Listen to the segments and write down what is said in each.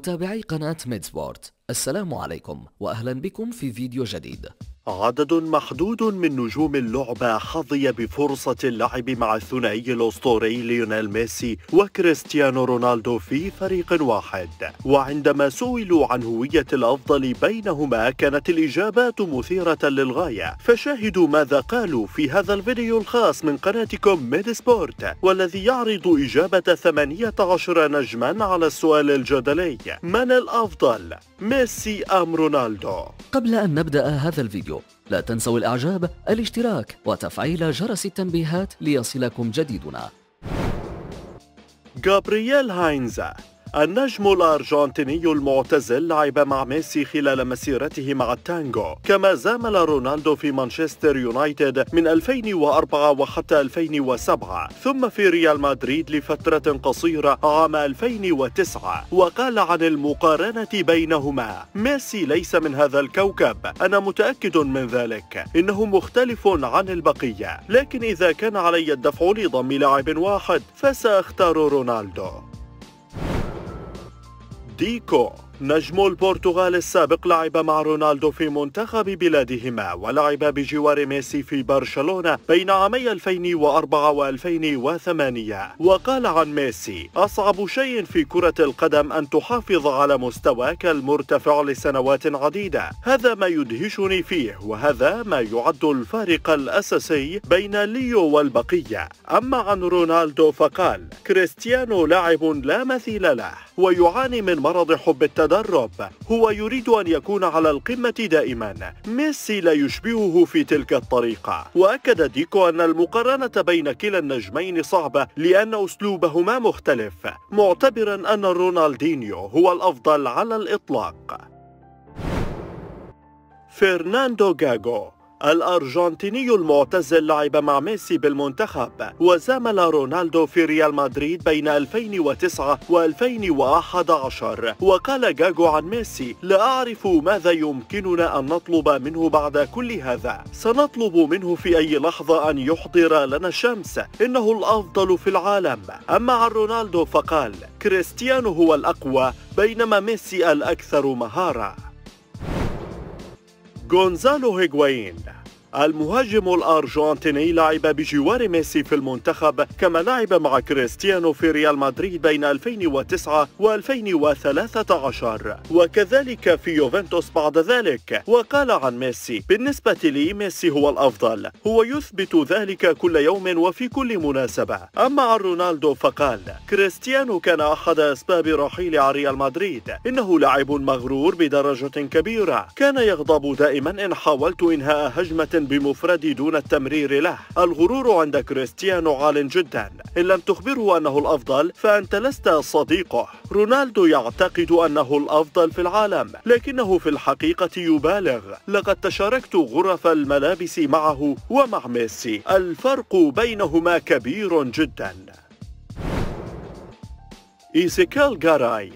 متابعي قناة ميد سبورت، السلام عليكم وأهلا بكم في فيديو جديد. عدد محدود من نجوم اللعبة حظي بفرصة اللعب مع الثنائي الأسطوري ليونيل ميسي وكريستيانو رونالدو في فريق واحد، وعندما سئلوا عن هوية الأفضل بينهما كانت الإجابات مثيرة للغاية، فشاهدوا ماذا قالوا في هذا الفيديو الخاص من قناتكم ميد سبورت، والذي يعرض إجابة 18 نجما على السؤال الجدلي: من الأفضل، ميسي أم رونالدو؟ قبل أن نبدأ هذا الفيديو لا تنسوا الإعجاب، الاشتراك وتفعيل جرس التنبيهات ليصلكم جديدنا. جابرييل هاينز النجم الأرجنتيني المعتزل لعب مع ميسي خلال مسيرته مع التانجو، كما زامل رونالدو في مانشستر يونايتد من 2004 وحتى 2007، ثم في ريال مدريد لفترة قصيرة عام 2009. وقال عن المقارنة بينهما: ميسي ليس من هذا الكوكب، أنا متأكد من ذلك، إنه مختلف عن البقية، لكن إذا كان علي الدفع لضم لاعب واحد فسأختار رونالدو. ديكو نجم البرتغال السابق لعب مع رونالدو في منتخب بلادهما، ولعب بجوار ميسي في برشلونة بين عامي 2004 و2008. وقال عن ميسي: أصعب شيء في كرة القدم أن تحافظ على مستواك المرتفع لسنوات عديدة، هذا ما يدهشني فيه، وهذا ما يعد الفارق الأساسي بين ليو والبقية. أما عن رونالدو فقال: كريستيانو لاعب لا مثيل له، ويعاني من مرض حب التدرب، هو يريد أن يكون على القمة دائما، ميسي لا يشبهه في تلك الطريقة. وأكد ديكو أن المقارنة بين كلا النجمين صعبة لأن أسلوبهما مختلف، معتبرا أن رونالدينيو هو الأفضل على الإطلاق. فرناندو غاغو الأرجنتيني المعتزل لعب مع ميسي بالمنتخب، وزامل رونالدو في ريال مدريد بين 2009 و2011. وقال جاجو عن ميسي: لا أعرف ماذا يمكننا أن نطلب منه بعد كل هذا، سنطلب منه في أي لحظة أن يحضر لنا الشمس، إنه الأفضل في العالم. أما عن رونالدو فقال: كريستيانو هو الأقوى، بينما ميسي الأكثر مهارة. غونزالو هيغوايين المهاجم الأرجنتيني لعب بجوار ميسي في المنتخب، كما لعب مع كريستيانو في ريال مدريد بين 2009 و2013، وكذلك في يوفنتوس بعد ذلك. وقال عن ميسي: بالنسبة لي ميسي هو الأفضل، هو يثبت ذلك كل يوم وفي كل مناسبة. أما عن رونالدو فقال: كريستيانو كان أحد أسباب رحيلي عن ريال مدريد، إنه لاعب مغرور بدرجة كبيرة، كان يغضب دائما إن حاولت إنهاء هجمة بمفردي دون التمرير له، الغرور عند كريستيانو عال جدا، إن لم تخبره أنه الأفضل فأنت لست صديقه. رونالدو يعتقد أنه الأفضل في العالم، لكنه في الحقيقة يبالغ، لقد تشاركت غرف الملابس معه ومع ميسي، الفرق بينهما كبير جدا. إيزيكيل غاراي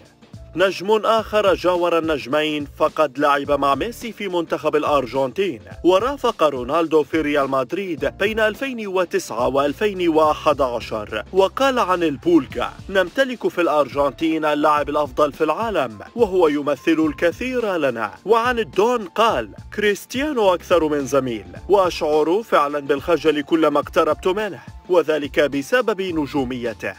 نجم آخر جاور النجمين، فقد لعب مع ميسي في منتخب الأرجنتين، ورافق رونالدو في ريال مدريد بين 2009 و2011. وقال عن البولجا: نمتلك في الأرجنتين اللاعب الأفضل في العالم، وهو يمثل الكثير لنا. وعن الدون قال: كريستيانو أكثر من زميل، وأشعر فعلا بالخجل كلما اقتربت منه، وذلك بسبب نجوميته.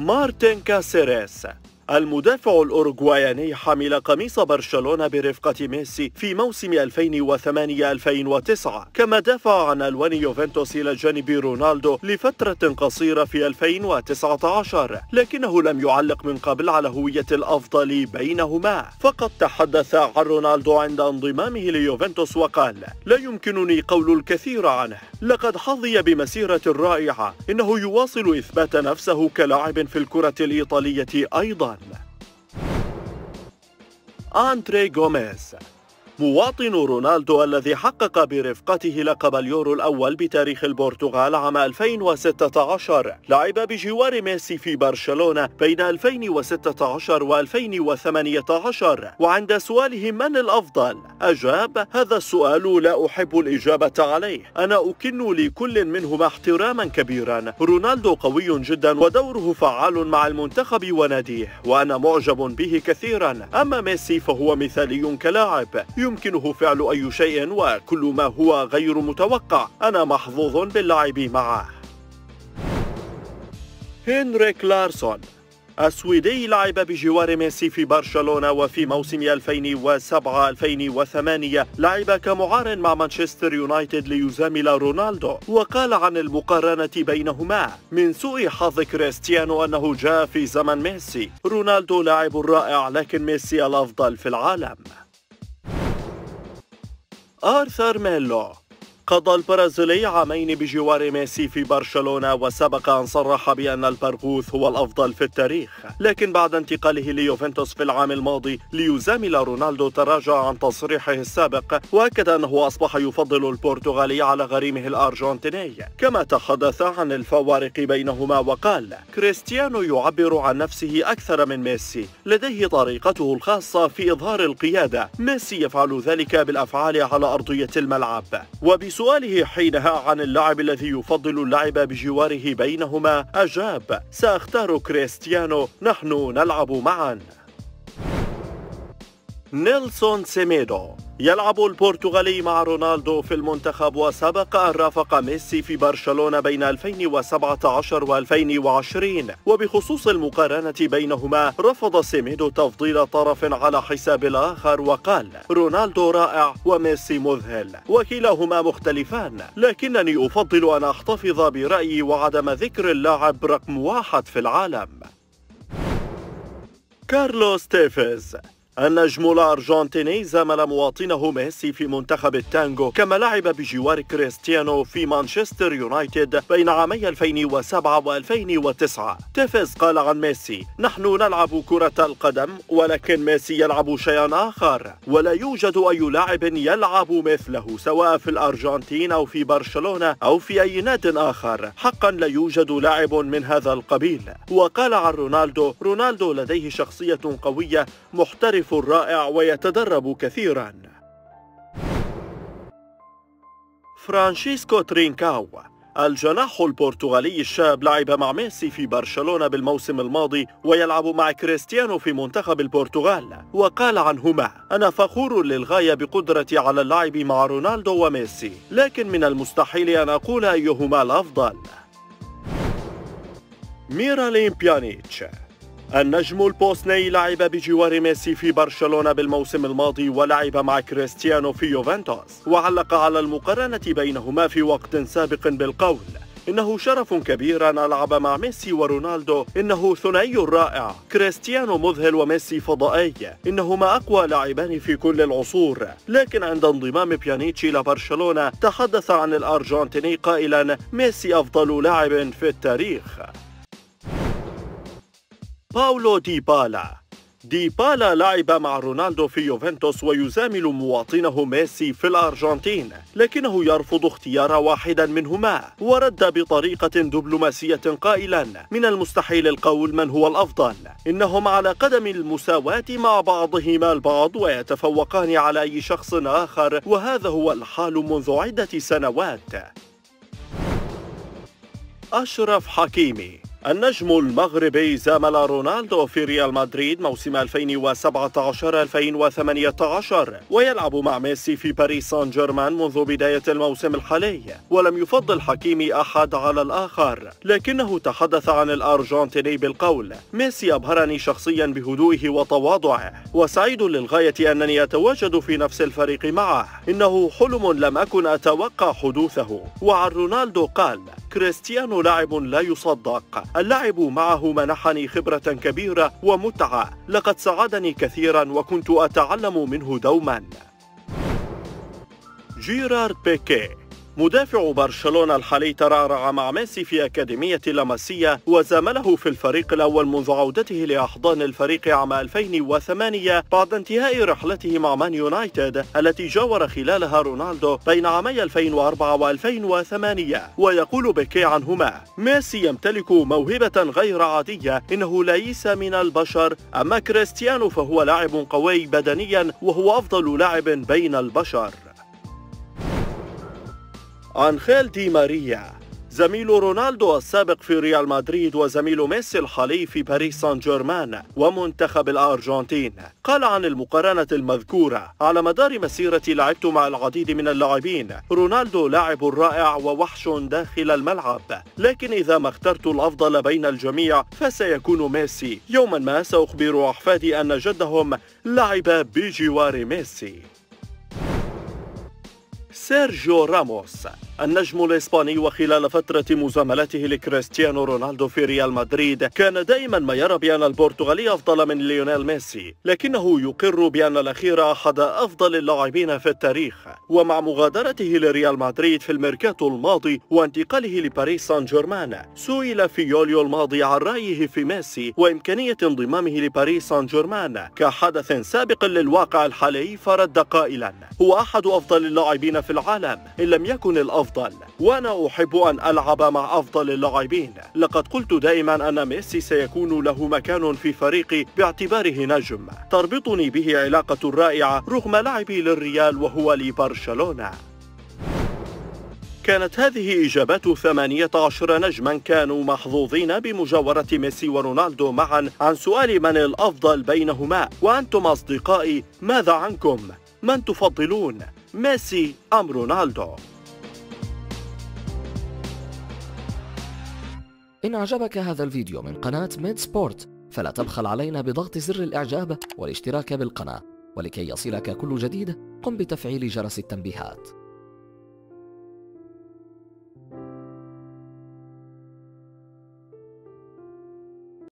مارتين كاسيريس المدافع الأوروغواياني حمل قميص برشلونة برفقة ميسي في موسم 2008-2009، كما دافع عن ألوان يوفنتوس إلى جانب رونالدو لفترة قصيرة في 2019، لكنه لم يعلق من قبل على هوية الأفضل بينهما. فقد تحدث عن رونالدو عند انضمامه ليوفنتوس وقال: لا يمكنني قول الكثير عنه، لقد حظي بمسيرة رائعة، إنه يواصل إثبات نفسه كلاعب في الكرة الإيطالية أيضا. أندري غوميز مواطن رونالدو الذي حقق برفقته لقب اليورو الأول بتاريخ البرتغال عام 2016. لعب بجوار ميسي في برشلونة بين 2016 و2018، وعند سؤاله من الأفضل أجاب: هذا السؤال لا أحب الإجابة عليه، أنا أكن لكل منهما احتراما كبيرا. رونالدو قوي جدا ودوره فعال مع المنتخب وناديه، وأنا معجب به كثيرا. أما ميسي فهو مثالي كلاعب، يمكنه فعل أي شيء وكل ما هو غير متوقع. أنا محظوظ باللعب معه. هنريك لارسون السويدي لعب بجوار ميسي في برشلونة، وفي موسم 2007-2008 لعب كمعار مع مانشستر يونايتد ليزامل رونالدو، وقال عن المقارنة بينهما: من سوء حظ كريستيانو أنه جاء في زمن ميسي، رونالدو لاعب رائع لكن ميسي الأفضل في العالم. آرثر ميلو قضى البرازيلي عامين بجوار ميسي في برشلونة، وسبق أن صرح بأن البرغوث هو الأفضل في التاريخ، لكن بعد انتقاله ليوفنتوس في العام الماضي ليزامل رونالدو تراجع عن تصريحه السابق، وأكد أنه أصبح يفضل البرتغالي على غريمه الأرجنتيني، كما تحدث عن الفوارق بينهما وقال: كريستيانو يعبر عن نفسه أكثر من ميسي، لديه طريقته الخاصة في إظهار القيادة، ميسي يفعل ذلك بالأفعال على أرضية الملعب. سؤاله حينها عن اللاعب الذي يفضل اللعب بجواره بينهما أجاب: سأختار كريستيانو، نحن نلعب معا. نيلسون سيميدو يلعب البرتغالي مع رونالدو في المنتخب، وسبق أن رافق ميسي في برشلونة بين 2017 و2020، وبخصوص المقارنة بينهما رفض سيميدو تفضيل طرف على حساب الآخر، وقال: رونالدو رائع وميسي مذهل، وكلاهما مختلفان، لكنني أفضل أن أحتفظ برأيي وعدم ذكر اللاعب رقم 1 في العالم. كارلوس تيفيز النجم الأرجنتيني زامل مواطنه ميسي في منتخب التانجو، كما لعب بجوار كريستيانو في مانشستر يونايتد بين عامي 2007 و2009. تيفيز قال عن ميسي: نحن نلعب كرة القدم، ولكن ميسي يلعب شيئا آخر، ولا يوجد أي لاعب يلعب مثله سواء في الأرجنتين أو في برشلونة أو في أي ناد آخر، حقا لا يوجد لاعب من هذا القبيل. وقال عن رونالدو: رونالدو لديه شخصية قوية، محترف رائع ويتدرب كثيرا. فرانشيسكو ترينكاو الجناح البرتغالي الشاب لعب مع ميسي في برشلونة بالموسم الماضي، ويلعب مع كريستيانو في منتخب البرتغال، وقال عنهما: أنا فخور للغاية بقدرتي على اللعب مع رونالدو وميسي، لكن من المستحيل أن أقول أيهما الأفضل. ميراليم بيانيتش النجم البوسني لعب بجوار ميسي في برشلونة بالموسم الماضي، ولعب مع كريستيانو في يوفنتوس، وعلق على المقارنة بينهما في وقت سابق بالقول: إنه شرف كبير أن ألعب مع ميسي ورونالدو، إنه ثنائي رائع، كريستيانو مذهل وميسي فضائي، إنهما أقوى لاعبان في كل العصور. لكن عند انضمام بيانيتش إلى برشلونة تحدث عن الأرجنتيني قائلا: ميسي أفضل لاعب في التاريخ. باولو ديبالا لعب مع رونالدو في يوفنتوس، ويزامل مواطنه ميسي في الأرجنتين، لكنه يرفض اختيار واحدا منهما، ورد بطريقة دبلوماسية قائلا: من المستحيل القول من هو الأفضل، إنهم على قدم المساواة مع بعضهما البعض، ويتفوقان على أي شخص آخر، وهذا هو الحال منذ عدة سنوات. أشرف حكيمي النجم المغربي زامل رونالدو في ريال مدريد موسم 2017-2018، ويلعب مع ميسي في باريس سان جيرمان منذ بداية الموسم الحالي، ولم يفضل حكيمي أحد على الآخر، لكنه تحدث عن الأرجنتيني بالقول: ميسي أبهرني شخصيا بهدوئه وتواضعه، وسعيد للغاية أنني أتواجد في نفس الفريق معه، إنه حلم لم أكن أتوقع حدوثه. وعن رونالدو قال: كريستيانو لاعب لا يصدق، اللعب معه منحني خبرة كبيرة ومتعة، لقد ساعدني كثيرا وكنت أتعلم منه دوما. جيرارد بيكيه مدافع برشلونة الحالي ترعرع مع ميسي في أكاديمية لاماسيا وزامله في الفريق الأول منذ عودته لأحضان الفريق عام 2008 بعد انتهاء رحلته مع مان يونايتد التي جاور خلالها رونالدو بين عامي 2004 و2008. ويقول بيكيه عنهما: ميسي يمتلك موهبة غير عادية، إنه ليس من البشر، أما كريستيانو فهو لاعب قوي بدنيا وهو أفضل لاعب بين البشر. آنخيل دي ماريا زميل رونالدو السابق في ريال مدريد وزميل ميسي الحالي في باريس سان جيرمان ومنتخب الأرجنتين، قال عن المقارنة المذكورة: على مدار مسيرتي لعبت مع العديد من اللاعبين، رونالدو لاعب رائع ووحش داخل الملعب، لكن إذا ما اخترت الأفضل بين الجميع فسيكون ميسي. يوما ما سأخبر أحفادي أن جدهم لعب بجوار ميسي. سيرجيو راموس النجم الإسباني، وخلال فترة مزاملته لكريستيانو رونالدو في ريال مدريد كان دائما ما يرى بأن البرتغالي أفضل من ليونيل ميسي، لكنه يقر بأن الأخير أحد أفضل اللاعبين في التاريخ. ومع مغادرته لريال مدريد في الميركاتو الماضي وانتقاله لباريس سان جيرمان، سئل في يوليو الماضي عن رأيه في ميسي وإمكانية انضمامه لباريس سان جيرمان كحدث سابق للواقع الحالي، فرد قائلا: هو أحد أفضل اللاعبين في العالم، إن لم يكن الأفضل، وأنا أحب أن ألعب مع أفضل اللاعبين. لقد قلت دائما أن ميسي سيكون له مكان في فريقي باعتباره نجم، تربطني به علاقة رائعة رغم لعبي للريال وهو لبرشلونة. كانت هذه إجابات 18 نجما كانوا محظوظين بمجاورة ميسي ورونالدو معا عن سؤال من الأفضل بينهما. وأنتم أصدقائي، ماذا عنكم؟ من تفضلون، ميسي أم رونالدو؟ إن أعجبك هذا الفيديو من قناة ميد سبورت فلا تبخل علينا بضغط زر الإعجاب والاشتراك بالقناة، ولكي يصلك كل جديد قم بتفعيل جرس التنبيهات.